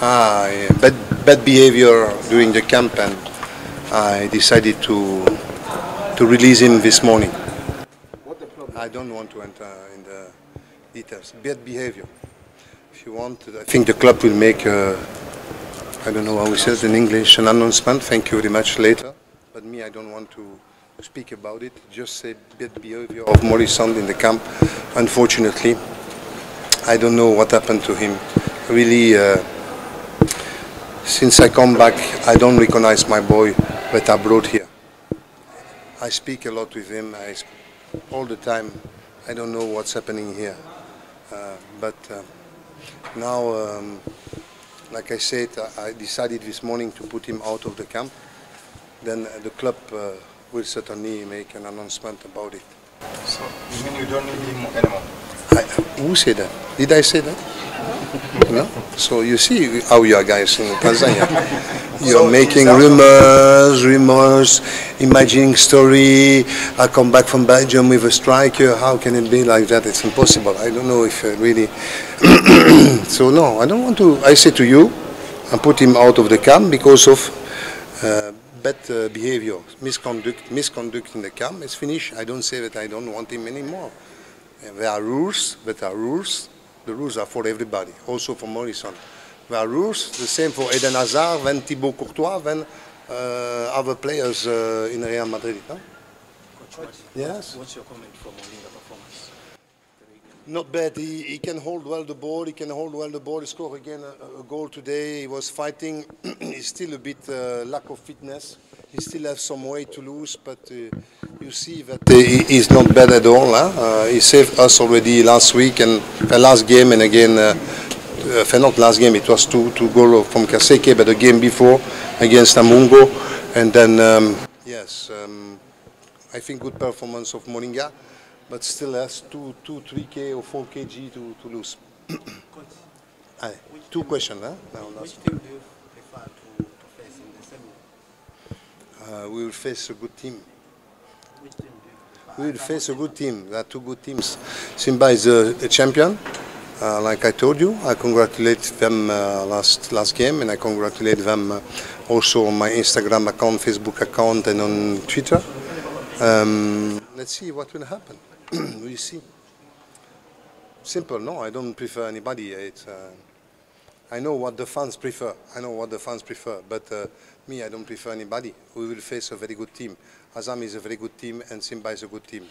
Yeah. Bad behavior during the camp, and I decided to release him this morning. What the problem? I don't want to enter in the details. Bad behavior. If you want, I think the club will make a, I don't know how it says in English, an announcement. Thank you very much later. But me, I don't want to speak about it. Just say bad behavior of Morissand in the camp. Unfortunately, I don't know what happened to him. Really, since I come back, I don't recognize my boy that I brought here. I speak a lot with him all the time. I don't know what's happening here. But now, like I said, I decided this morning to put him out of the camp. Then the club will certainly make an announcement about it. So, you mean you don't need him anymore? Who said that? Did I say that? No? So you see how you are guys in Tanzania. You're making rumors, imagining story. I come back from Belgium with a striker. How can it be like that? It's impossible. I don't know if really... So no, I don't want to... I say to you, I put him out of the camp because of bad behavior, misconduct in the camp. It's finished. I don't say that I don't want him anymore. There are rules, but there are rules. The rules are for everybody, also for Morrison. There are rules, the same for Eden Hazard, then Thibaut Courtois, then other players in Real Madrid. Huh? Coach, yes? What's your comment for Moringa performance? Not bad. He can hold well the ball, he scored again a goal today. He was fighting. He's still a bit lack of fitness. He still has some weight to lose, but you see that he is not bad at all. Huh? He saved us already last week and last game, and again, not last game, it was two goals from Kaseke, but the game before against Amungo. And then, I think good performance of Moringa, but still has 3K or 4kg to lose. Two questions. Huh? Which team do you prefer to face in the semi? We will face a good team. We will face a good team. There are two good teams. Simba is a champion, like I told you. I congratulate them last game, and I congratulate them also on my Instagram account, Facebook account, and on Twitter. Let's see what will happen. We see. Simple. No, I don't prefer anybody. It's, I know what the fans prefer. But me, I don't prefer anybody. We will face a very good team. Azam is a very good team and Simba is a good team.